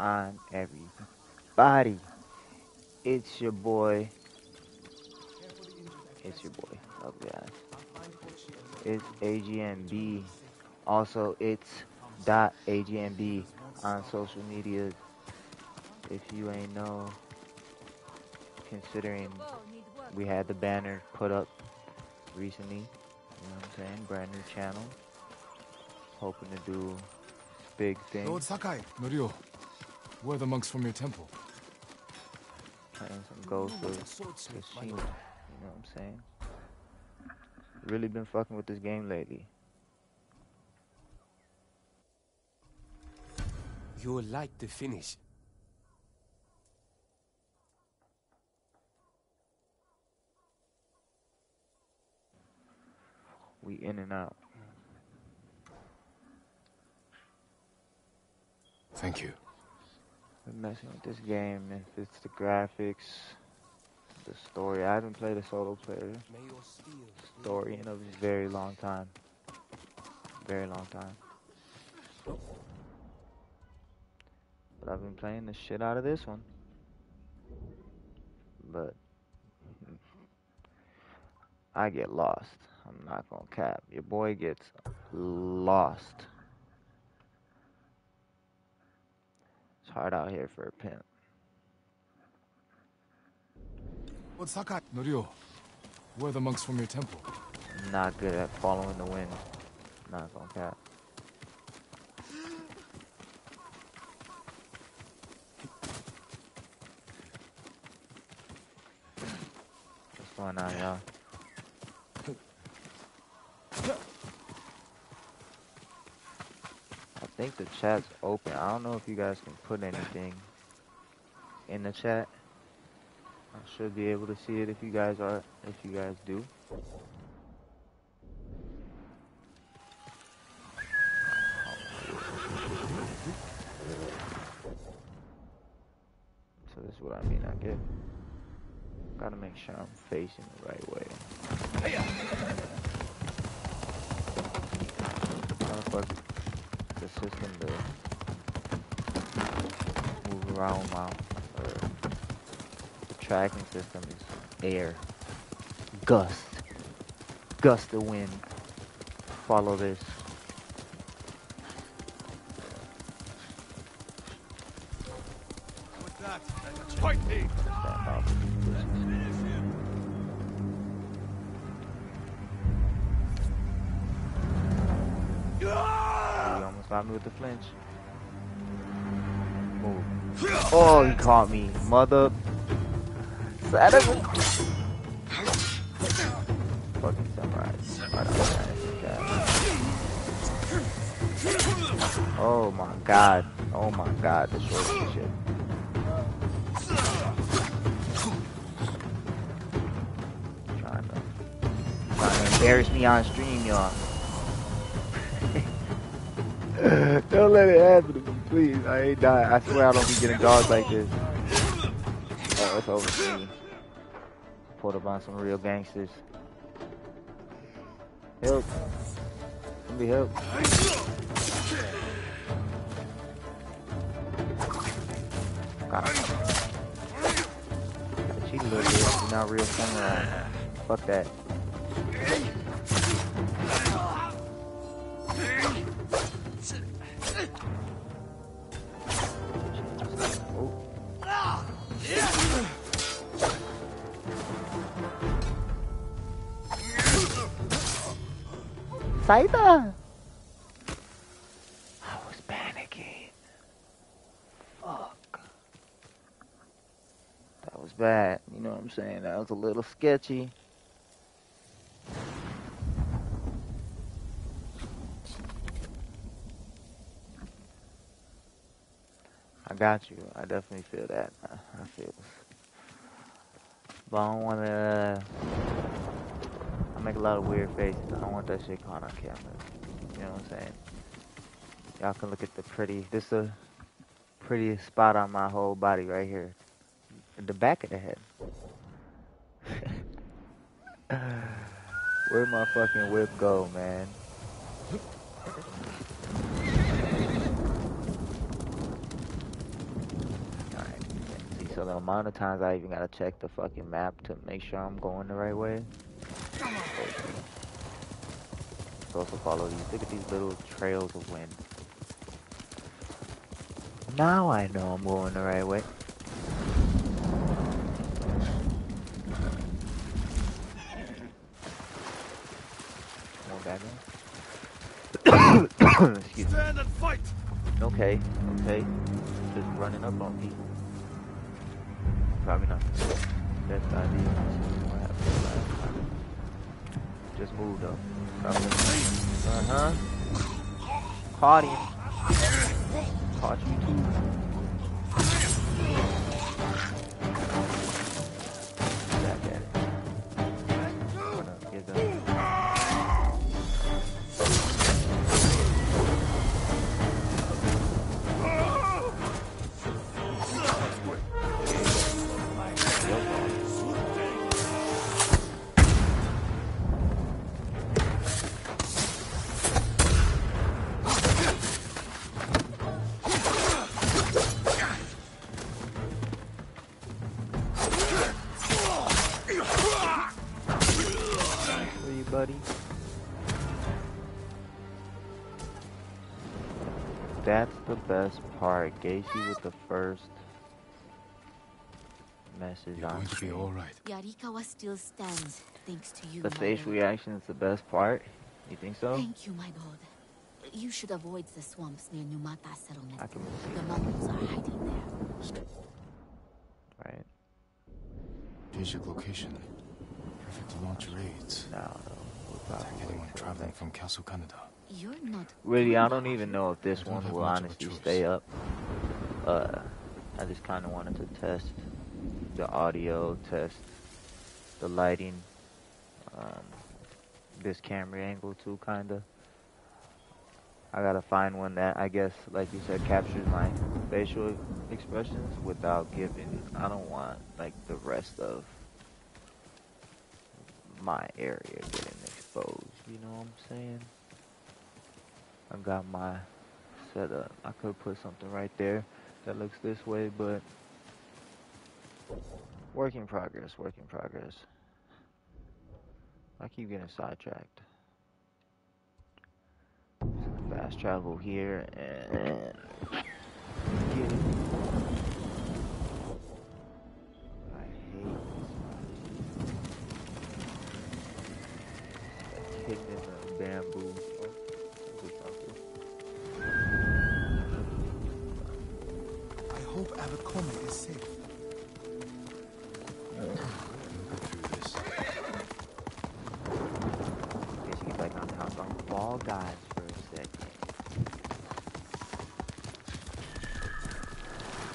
on everybody. It's your boy. Oh God. It's AGNB. Also, it's .AGNB on social media. If you ain't know, considering we had the banner put up recently, you know what I'm saying? Brand new channel. Hoping to do big things. Lord Sakai, Noryu, we're the monks from your temple. Playing some gold for the shield. You know what I'm saying? Really been fucking with this game lately. You'll like the finish. We in and out. Thank you. Been messing with this game, and if it's the graphics, the story. I haven't played a solo player story in a very long time. But I've been playing the shit out of this one. But I get lost. I'm not gonna cap. Your boy gets lost. It's hard out here for a pimp. What's Sakai? Noryu, we're the monks from your temple. Not good at following the wind. Not gonna cap. What's going on, y'all? I think the chat's open. I don't know if you guys can put anything in the chat. I should be able to see it if you guys are, if you guys do. So this is what I mean. I get. Gotta make sure I'm facing the right way. Motherfucker. The system to move around while the tracking system is air, gust of wind, follow this. What's that? Point me. Got me with the flinch. Move. Oh, he caught me. Mother. Fucking sunrise. Oh my god. Oh my god. This short shit. Trying to embarrass me on stream, y'all. Don't let it happen to me, please. I ain't dying. I swear I don't be getting dogs like this. Oh, it's over for me. Pulled up on some real gangsters. Help. Somebody help. God. She little bit. You're not real samurai. Fuck that. Saita! I was panicking. Fuck. That was bad. You know what I'm saying? That was a little sketchy. I got you. I definitely feel that. I feel. But I don't want to... I make a lot of weird faces. I don't want that shit caught on camera. You know what I'm saying? Y'all can look at the pretty. This is the prettiest spot on my whole body right here. The back of the head. Where'd my fucking whip go, man? So the amount of times I even gotta check the fucking map to make sure I'm going the right way. Let's also follow these. Look at these little trails of wind. Now I know I'm going the right way. Excuse me. Stand and fight. Okay, okay. Just running up on people. Probably not. Best idea. What happened last time? Just moved up. Probably. Uh huh. Caught him. Caught you too. Back at it. What up? Get done. That's the best part. Gacy with the first message. You're going to be all right. Yarikawa still stands thanks to you. The face reaction is the best part. You think so? Thank you, my lord. You should avoid the swamps near Numata settlement. The Mongols are hiding there. Right. Strategic location. Perfect to launch raids. No. Attack anyone traveling from Castle Canada. You're not really, I don't even know if this one will honestly stay up. I just kind of wanted to test the audio, test the lighting, this camera angle too, kind of. I gotta find one that, I guess, like you said, captures my facial expressions without giving, I don't want, like, the rest of my area getting exposed, you know what I'm saying? I've got my setup. I could put something right there that looks this way, but work in progress, work in progress. I keep getting sidetracked. Fast travel here and get it. I hate this. Kicked in the bamboo. Avakome is safe. We'll go through this. Guess you like on top of ball guys for a second.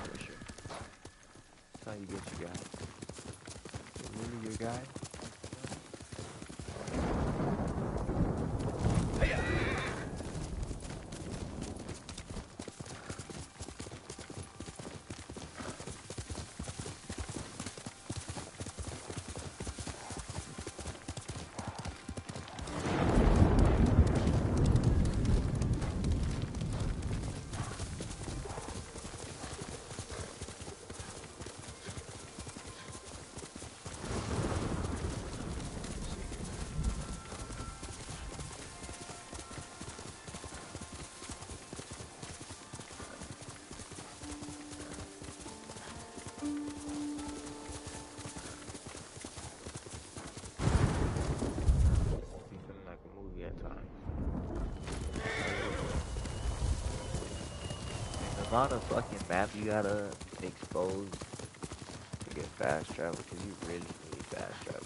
For sure. That's how you get your guy. Really your guy? On a fucking map you gotta expose to get fast travel, because you really need fast travel.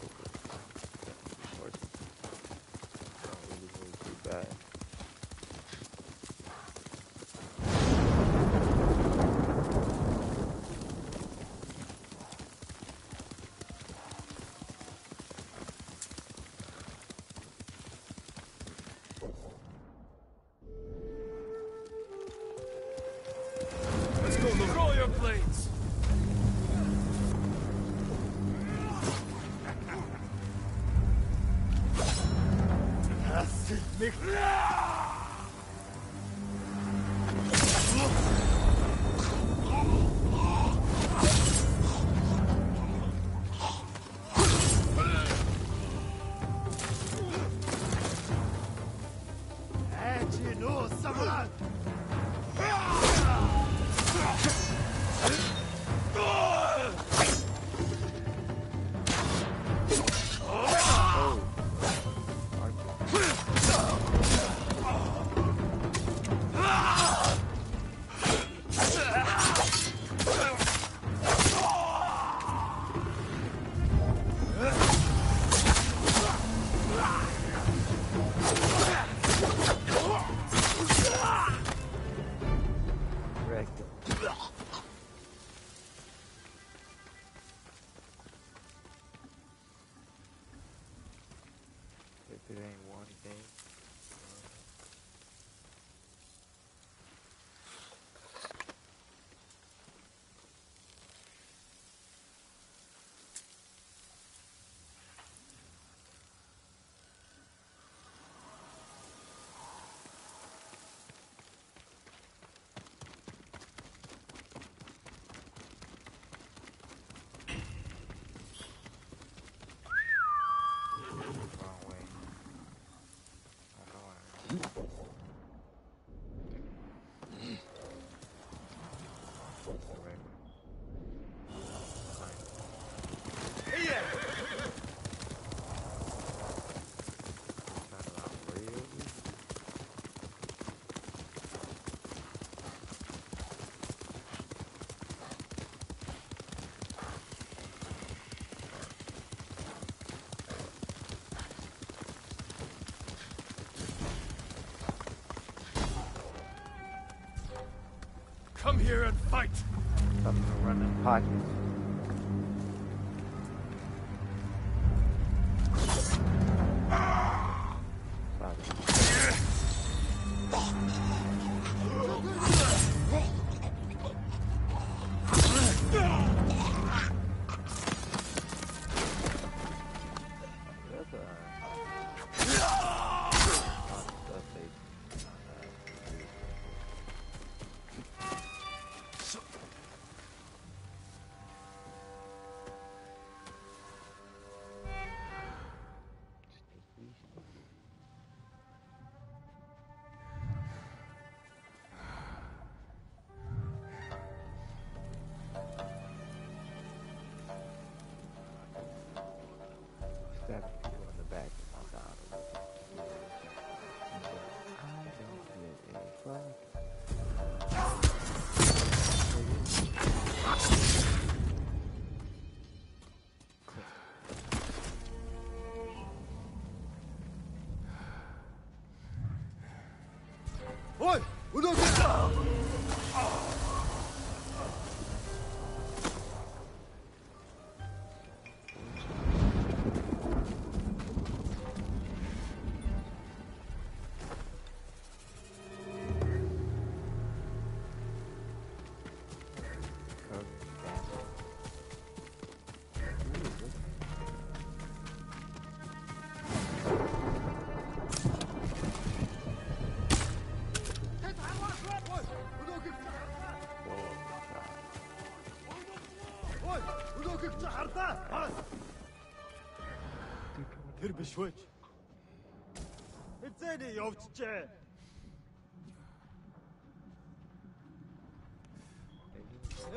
Come here and fight. Stop running pockets. Тэр биш үү? Эцэний явчихжээ.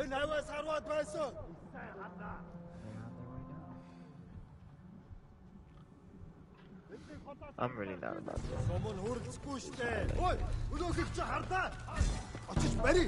Энэ аваа сарваад байсан. I'm really not about this. Someone хүрэлцгүй штэ. Ой, өнөөх их чи хардаа. Очиж барь.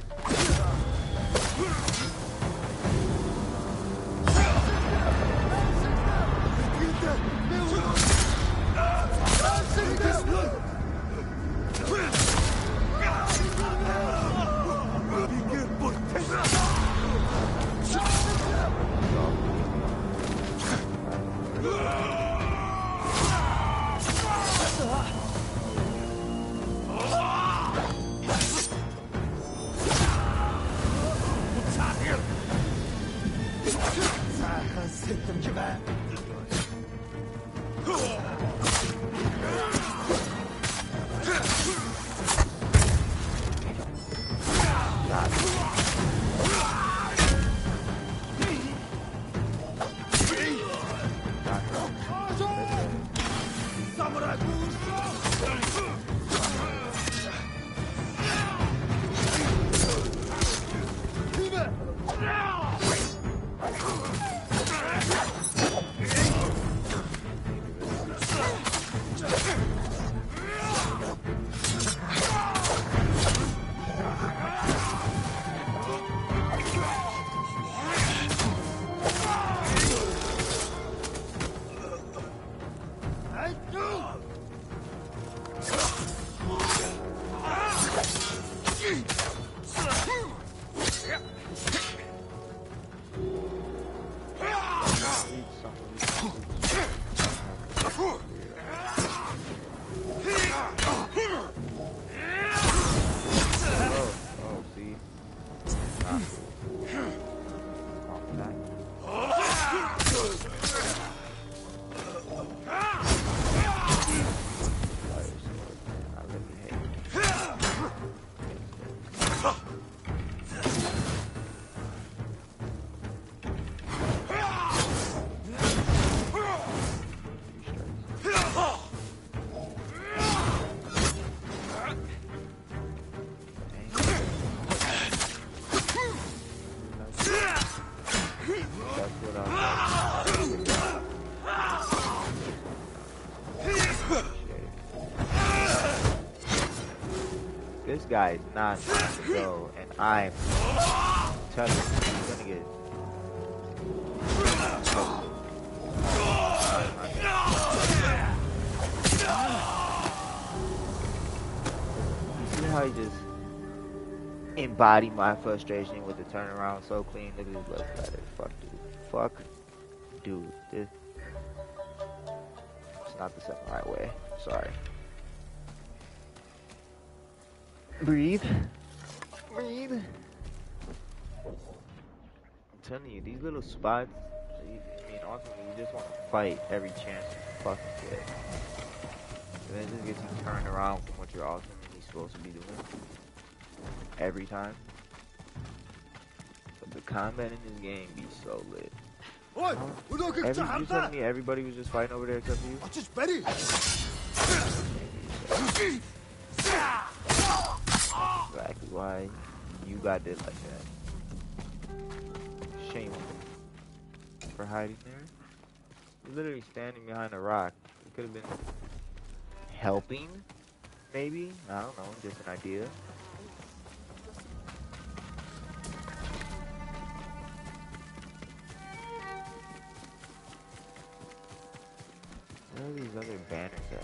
this guy is not trying to go, and I'm telling you, he's gonna get. You see how he just embodied my frustration with the turnaround so clean? Look at his left letter. Fuck, dude. Fuck, dude. This. It's not the second right way. Sorry. Breathe. Breathe. I'm telling you, these little spots, I mean, ultimately, you just want to fight every chance you fucking get. And then it just gets you turned around from what you're ultimately supposed to be doing. Every time. But the combat in this game be so lit. You telling me everybody was just fighting over there except for you? I just bet it. Exactly why you got did like that. Shame for hiding there. You're literally standing behind a rock. It could have been helping, maybe. I don't know, just an idea. Where are these other banners at?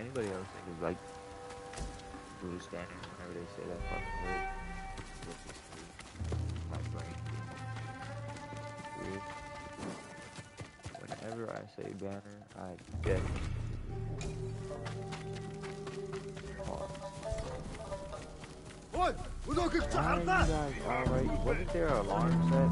Anybody else think it's like blue standards whenever they say that fucking word? My brain. Weird. Whenever I say banner, I get what? Alright, what is their alarm set?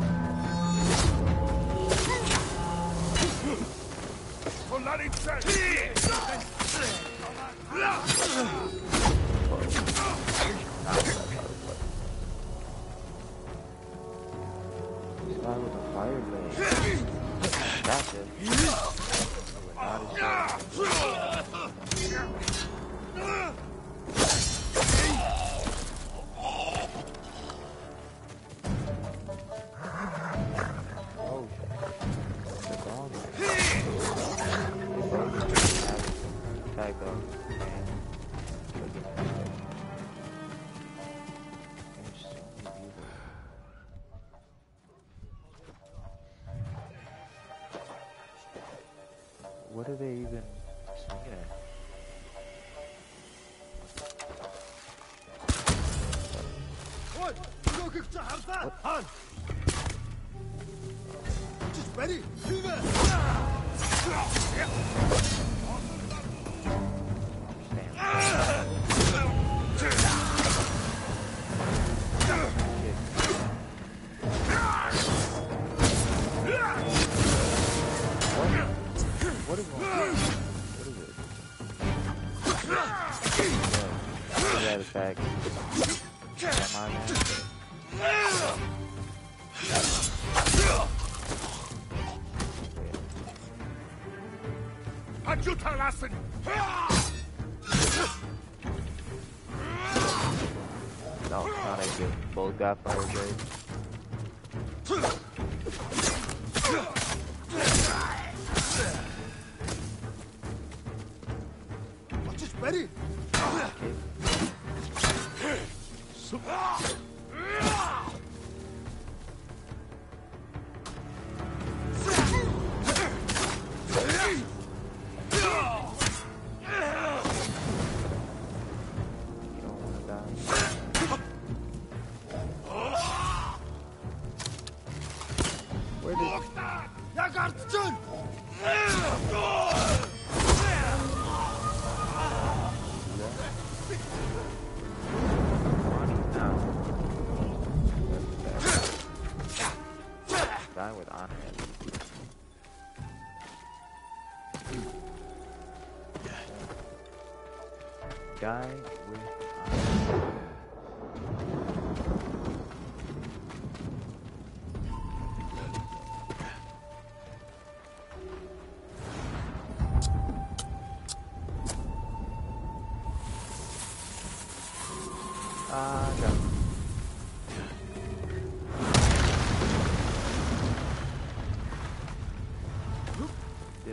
What are they even swinging at? What? Just ready. Did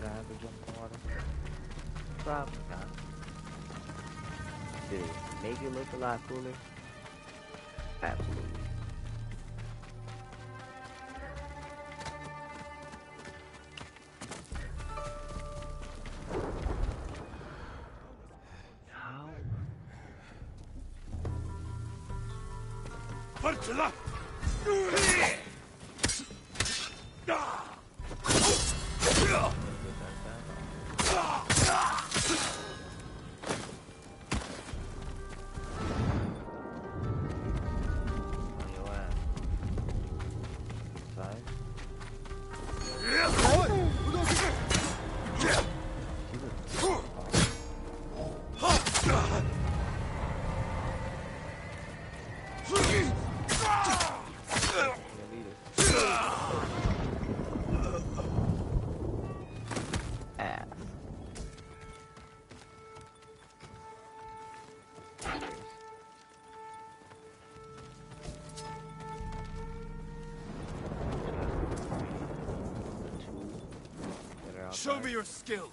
I have to jump in the water? Probably not. to make it look a lot cooler? Absolutely. Show me your skill.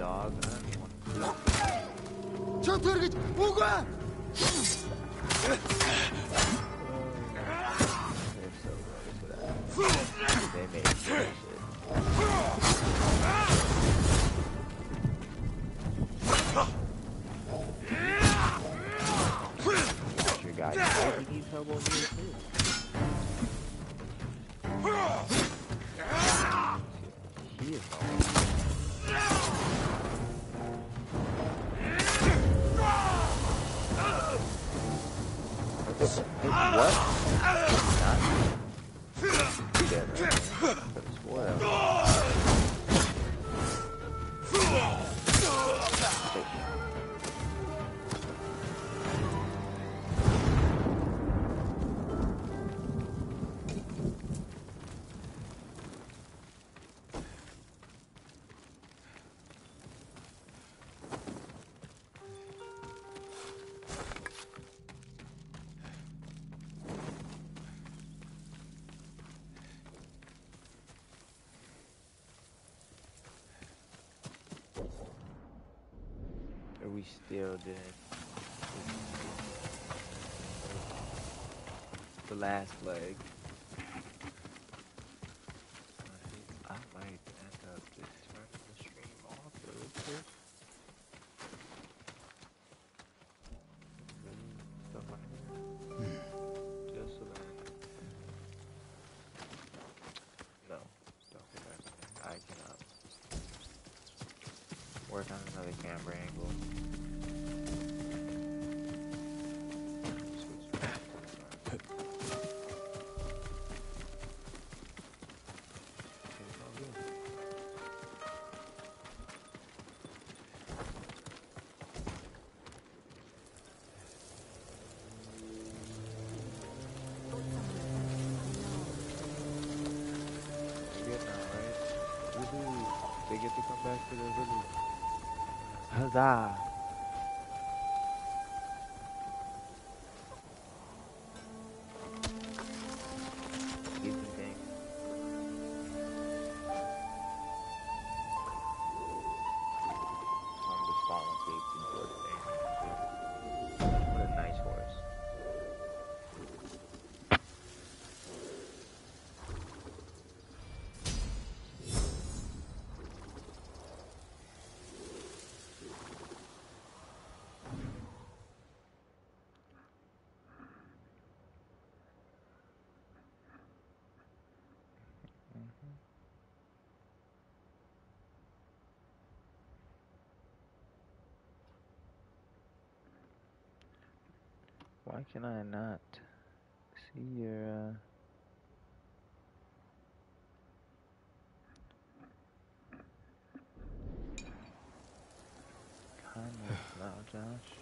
Dog. We still did the last leg. I might end up just turning the stream off real quick. Stuff like that. Just so that. No, don't do that. I cannot work on another camera angle. Huzzah! Why can I not see your, comments now, Josh?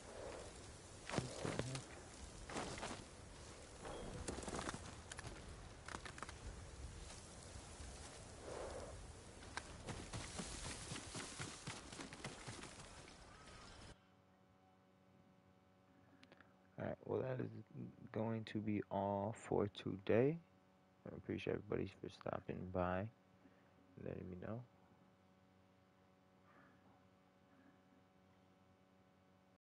Going to be all for today. I appreciate everybody for stopping by. Let me know.